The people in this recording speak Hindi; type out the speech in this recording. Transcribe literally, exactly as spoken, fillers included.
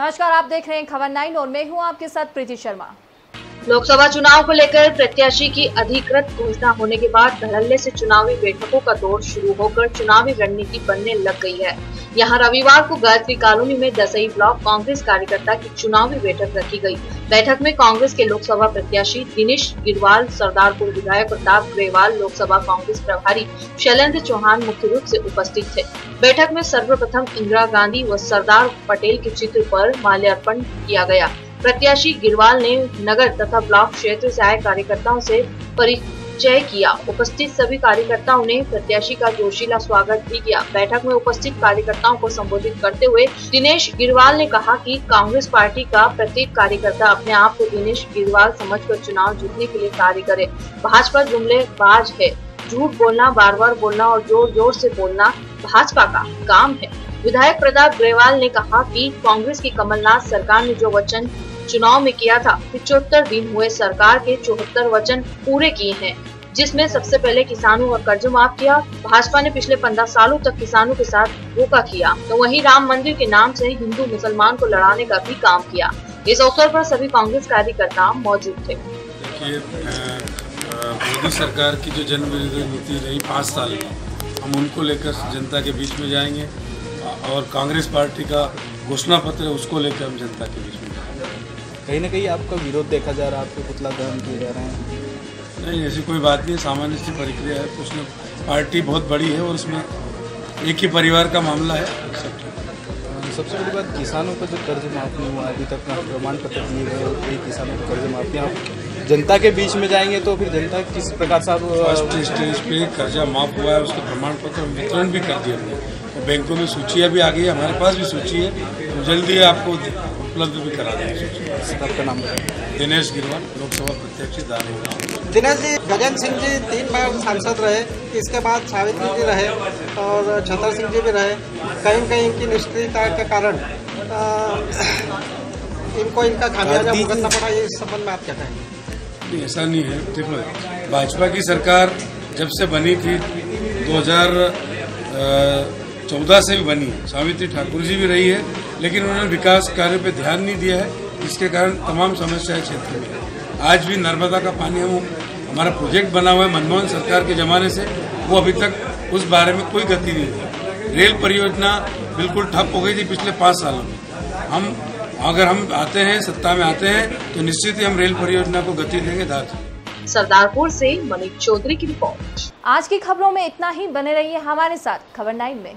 नमस्कार, आप देख रहे हैं खबर नाइन और मैं हूं आपके साथ प्रीति शर्मा। लोकसभा चुनाव को लेकर प्रत्याशी की अधिकृत घोषणा होने के बाद धड़ल्ले से चुनावी बैठकों का दौर शुरू होकर चुनावी रणनीति बनने लग गई है। यहां रविवार को गायत्री कॉलोनी में दसई ब्लॉक कांग्रेस कार्यकर्ता की चुनावी बैठक रखी गई। बैठक में कांग्रेस के लोकसभा प्रत्याशी दिनेश गिरवाल, सरदारपुर विधायक प्रताप ग्रेवाल, लोकसभा कांग्रेस प्रभारी शैलेंद्र चौहान मुख्य रूप से उपस्थित थे। बैठक में सर्वप्रथम इंदिरा गांधी व सरदार पटेल के चित्र पर माल्यार्पण किया गया। प्रत्याशी गिरवाल ने नगर तथा ब्लॉक क्षेत्र से आए कार्यकर्ताओं से परिचय किया। उपस्थित सभी कार्यकर्ताओं ने प्रत्याशी का जोशीला स्वागत भी किया। बैठक में उपस्थित कार्यकर्ताओं को संबोधित करते हुए दिनेश गिरवाल ने कहा कि कांग्रेस पार्टी का प्रत्येक कार्यकर्ता अपने आप को दिनेश गिरवाल समझकर चुनाव जीतने के लिए कार्य करे। भाजपा जुमलेबाज है, झूठ बोलना, बार बार बोलना और जोर जोर से बोलना भाजपा का काम है। विधायक प्रताप ग्रेवाल ने कहा कि कांग्रेस की कमलनाथ सरकार ने जो वचन चुनाव में किया था, पिछहत्तर दिन हुए सरकार के चौहत्तर वचन पूरे किए हैं, जिसमें सबसे पहले किसानों का कर्ज माफ किया। भाजपा ने पिछले पंद्रह सालों तक किसानों के साथ धोखा किया, तो वहीं राम मंदिर के नाम से हिंदू मुसलमान को लड़ाने का भी काम किया। इस अवसर पर सभी कांग्रेस कार्यकर्ता मौजूद थे। मोदी सरकार की जो जन विरोधी नीति रही पाँच साल में, हम उनको लेकर जनता के बीच में जाएंगे और कांग्रेस पार्टी का घोषणा पत्र उसको लेकर हम जनता के बीच में जाएंगे। कहीं ना कहीं आपका विरोध देखा जा रहा है, आपको पुतला दहन किए जा रहे हैं। नहीं, ऐसी कोई बात नहीं, सामान्य सी प्रक्रिया है। उसमें पार्टी बहुत बड़ी है और उसमें एक ही परिवार का मामला है। सबसे बड़ी बात, किसानों का जो कर्ज माफ नहीं हुआ, अभी तक प्रमाण पत्र दिए गए किसानों को कर्ज माफ नहीं। आप जनता के बीच में जाएंगे तो फिर जनता किस प्रकार से? फर्स्ट स्टेज पे कर्जा माफ हुआ है, उसका प्रमाण पत्र वितरण भी कर दिया हमने। बैंकों में सूचियाँ भी आ गई है, हमारे पास भी सूची है, तो जल्दी आपको उपलब्ध भी करा देंगे। आपका नाम दिनेश गिरवाल, लोकसभा प्रत्याशी दाने। दिनेश जी, गजन सिंह जी तीन बार सांसद रहे, इसके बाद सावित्री जी रहे और छतर सिंह जी भी रहे। कहीं कहीं इनकी निष्क्रियता के कारण आ, इनको इनका खामियाजा भुगतना पड़ा। ये संबंध में आप क्या कहेंगे? ऐसा नहीं है, देखो भाजपा की सरकार जब से बनी थी दो हज़ार चौदह से भी बनी है, सावित्री ठाकुर जी भी रही है, लेकिन उन्होंने विकास कार्यों पर ध्यान नहीं दिया है, जिसके कारण तमाम समस्याएँ क्षेत्र में है। आज भी नर्मदा का पानी हम हमारा प्रोजेक्ट बना हुआ है मनमोहन सरकार के ज़माने से, वो अभी तक उस बारे में कोई गति नहीं थी। रेल परियोजना बिल्कुल ठप हो गई थी पिछले पाँच सालों में। हम अगर हम आते हैं, सत्ता में आते हैं, तो निश्चित ही हम रेल परियोजना को गति देंगे। सरदारपुर से मनीष चौधरी की रिपोर्ट। आज की खबरों में इतना ही, बने रहिए हमारे साथ खबर नाइन में।